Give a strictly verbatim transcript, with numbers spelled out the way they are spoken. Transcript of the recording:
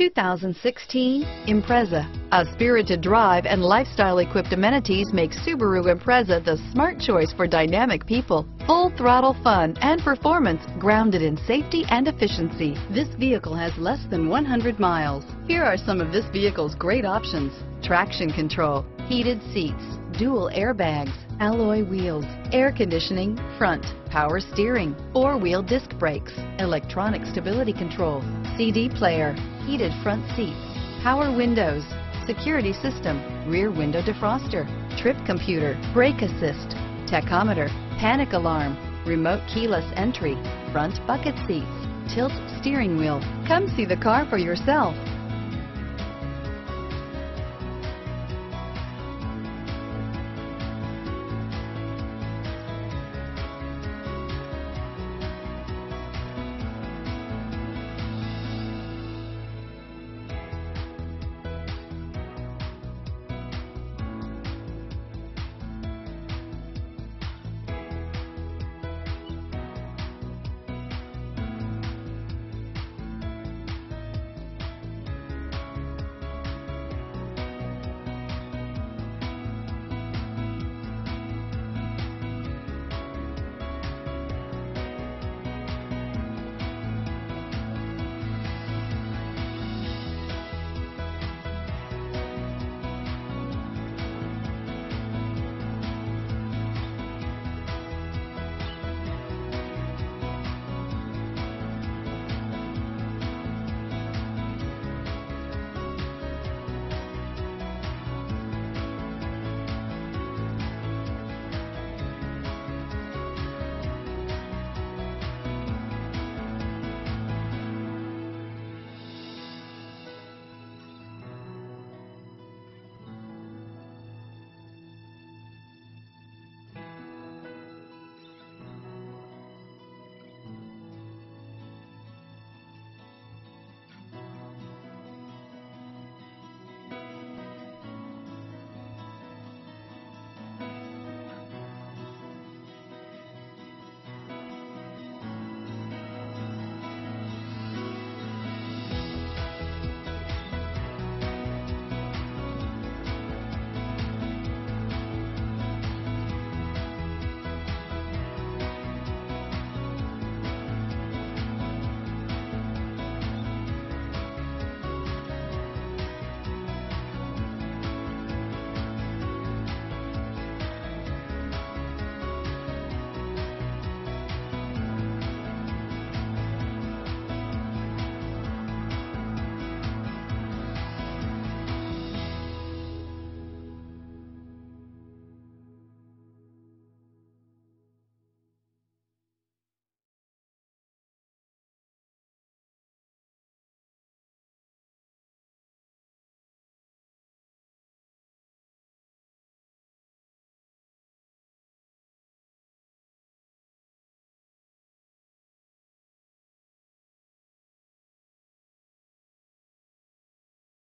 two thousand sixteen Impreza. A spirited drive and lifestyle-equipped amenities make Subaru Impreza the smart choice for dynamic people. Full throttle fun and performance grounded in safety and efficiency. This vehicle has less than one hundred miles. Here are some of this vehicle's great options: traction control, heated seats, dual airbags, alloy wheels, air conditioning, front, power steering, four-wheel disc brakes, electronic stability control, C D player, heated front seats, power windows, security system, rear window defroster, trip computer, brake assist, tachometer, panic alarm, remote keyless entry, front bucket seats, tilt steering wheel. Come see the car for yourself.